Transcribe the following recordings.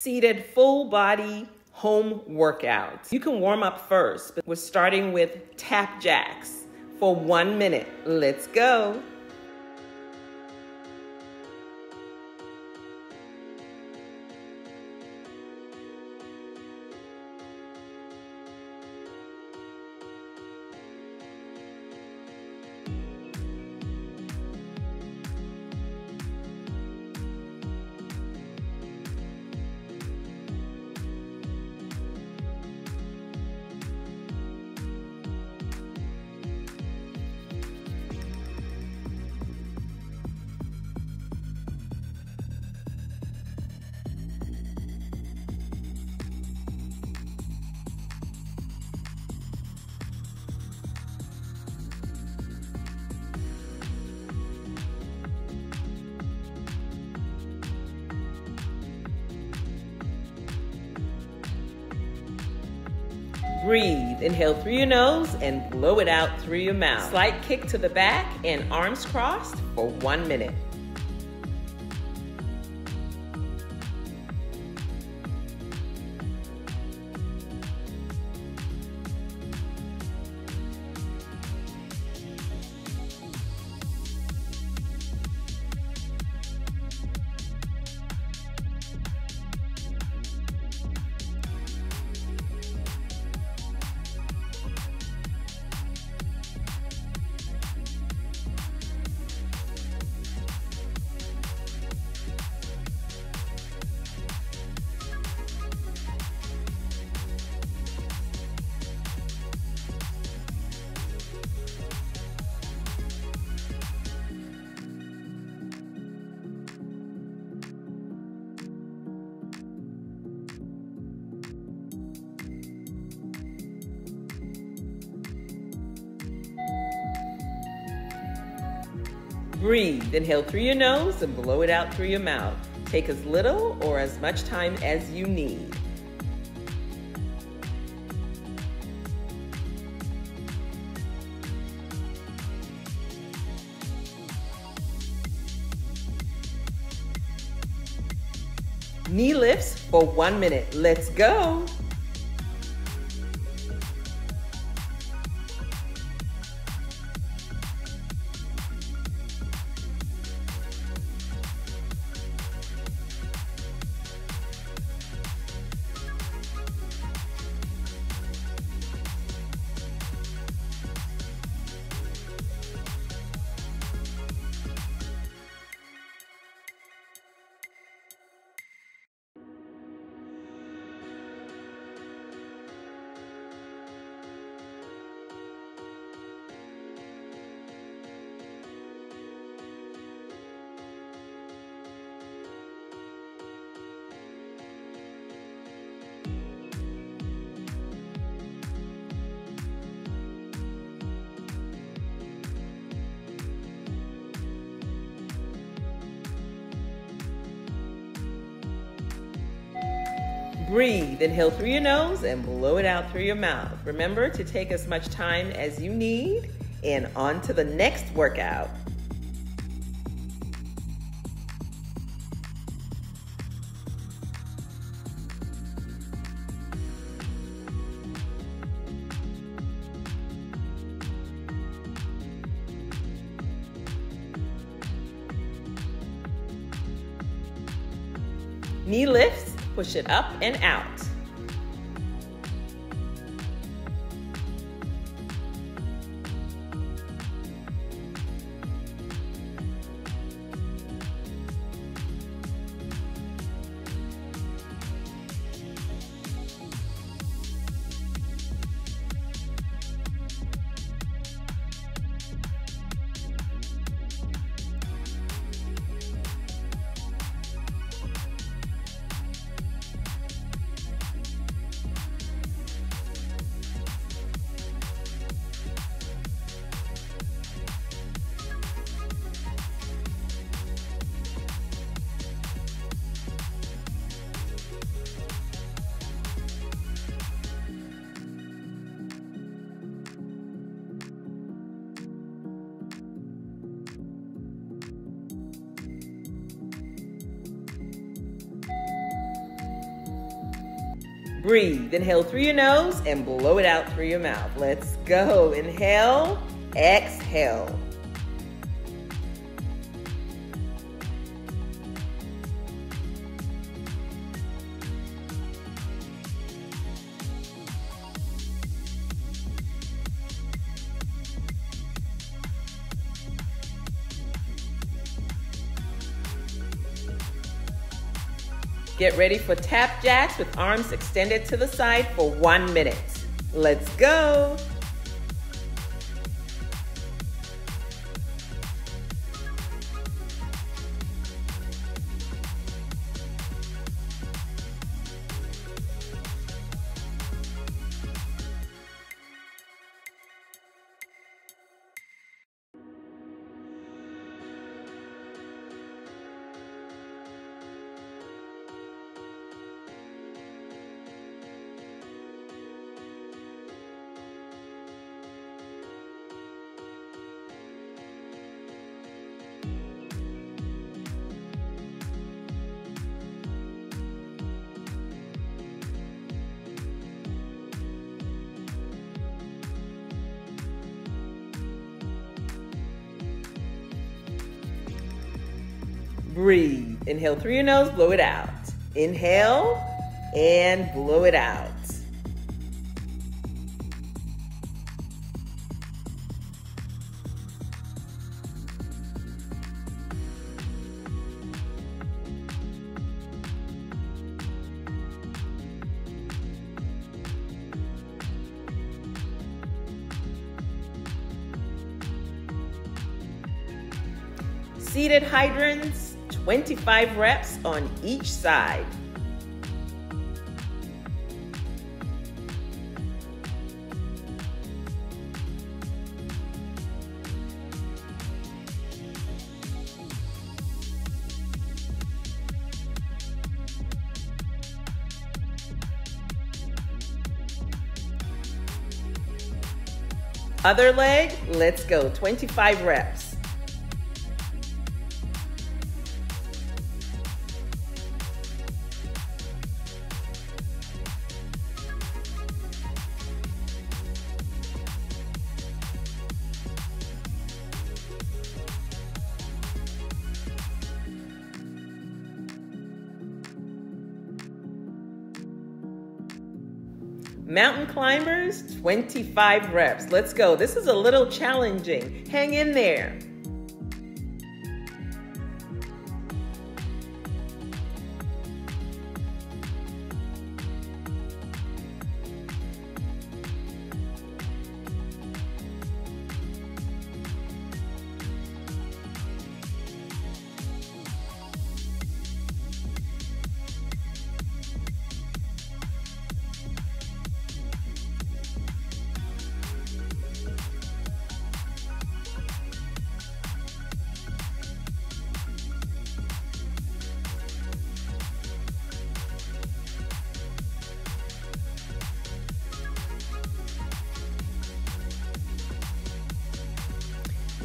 Seated full body home workouts. You can warm up first, but we're starting with tap jacks for 1 minute. Let's go. Breathe. Inhale through your nose and blow it out through your mouth. Slight kick to the back and arms crossed for 1 minute. Breathe. Inhale through your nose and blow it out through your mouth. Take as little or as much time as you need. Knee lifts for 1 minute. Let's go. Breathe. Inhale through your nose and blow it out through your mouth. Remember to take as much time as you need, and on to the next workout. Knee lifts. Push it up and out. Breathe. Inhale through your nose and blow it out through your mouth. Let's go. Inhale, exhale. Get ready for tap jacks with arms extended to the side for 1 minute. Let's go. Breathe. Inhale through your nose, blow it out. Inhale and blow it out. Seated hydrants. 25 reps on each side. Other leg, let's go. 25 reps. Mountain climbers, 25 reps. Let's go. This is a little challenging. Hang in there.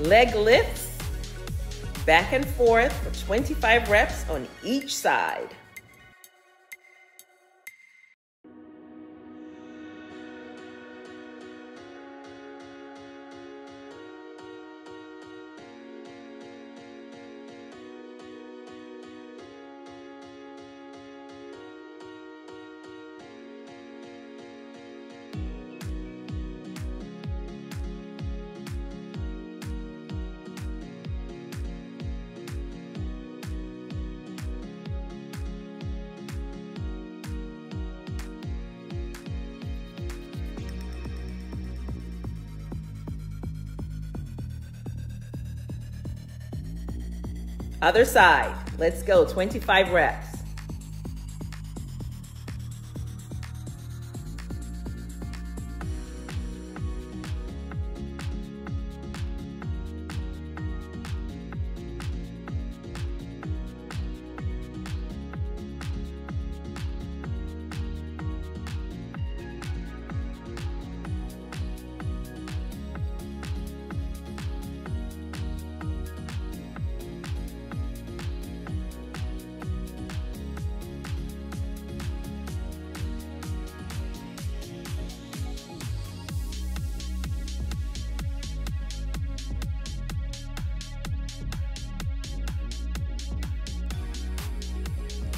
Leg lifts, back and forth for 25 reps on each side. Other side, let's go, 25 reps.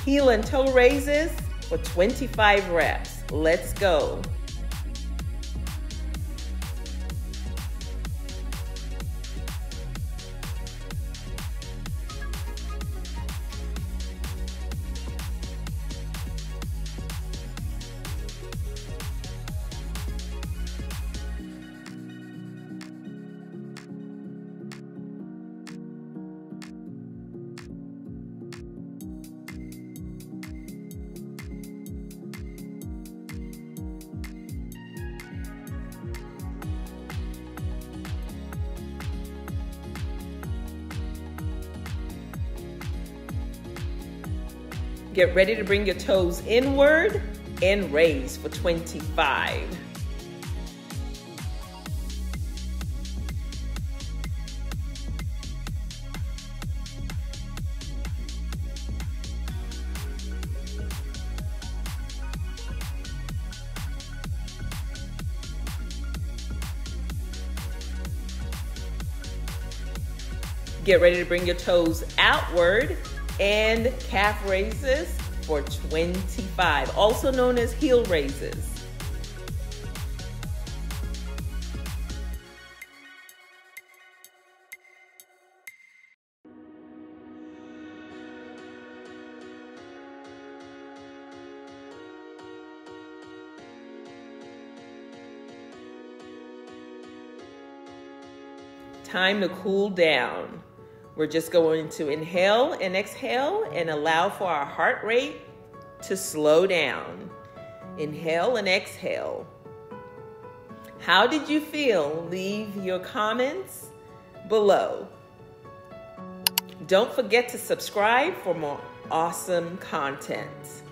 Heel and toe raises for 25 reps. Let's go. Get ready to bring your toes inward and raise for 25. Get ready to bring your toes outward and calf raises for 25, also known as heel raises. Time to cool down. We're just going to inhale and exhale and allow for our heart rate to slow down. Inhale and exhale. How did you feel? Leave your comments below. Don't forget to subscribe for more awesome content.